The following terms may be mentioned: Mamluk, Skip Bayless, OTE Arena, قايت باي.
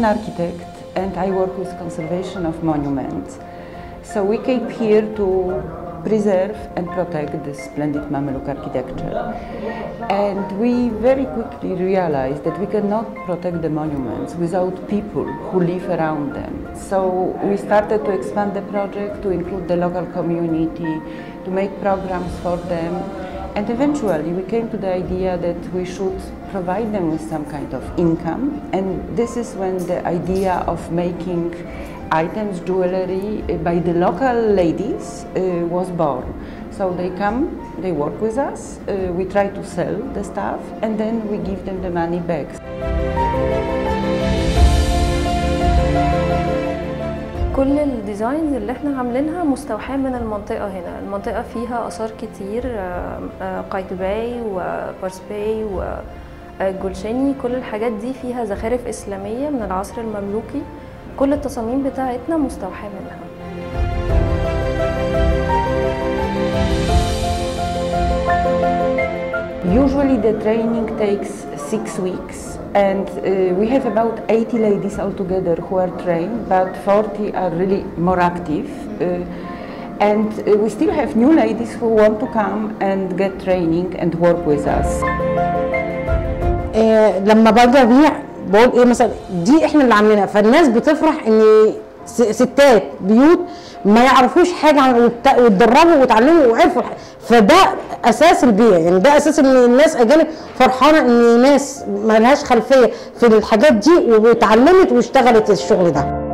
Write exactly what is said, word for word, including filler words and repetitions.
an architect and I work with conservation of monuments. So we came here to preserve and protect this splendid Mamluk architecture. And we very quickly realized that we cannot protect the monuments without people who live around them. So we started to expand the project to include the local community, to make programs for them. And eventually we came to the idea that we should provide them with some kind of income. And this is when the idea of making items, jewelry by the local ladies uh, was born. So they come, they work with us, uh, we try to sell the stuff, and then we give them the money back. كل الديزاينز اللي احنا عاملينها مستوحاه من المنطقه هنا، المنطقه فيها اثار كتير، قايت باي وبورس باي وجولشاني، كل الحاجات دي فيها زخارف اسلاميه من العصر المملوكي. كل التصاميم بتاعتنا مستوحاه منها. Usually the training takes six weeks, and uh, we have about eighty ladies altogether who are trained, but forty are really more active. Uh, and uh, we still have new ladies who want to come and get training and work with us. لما باجي ابيع بقول ايه مثلا دي احنا اللي عاملينها، فالناس بتفرح ان ستات بيوت ما يعرفوش حاجه عن واتدربوا واتعلموا وعرفوا، فده اساس البيع، يعني ده اساس ان الناس اجانب فرحانه ان ناس ما لهاش خلفيه في الحاجات دي واتعلمت واشتغلت الشغل ده.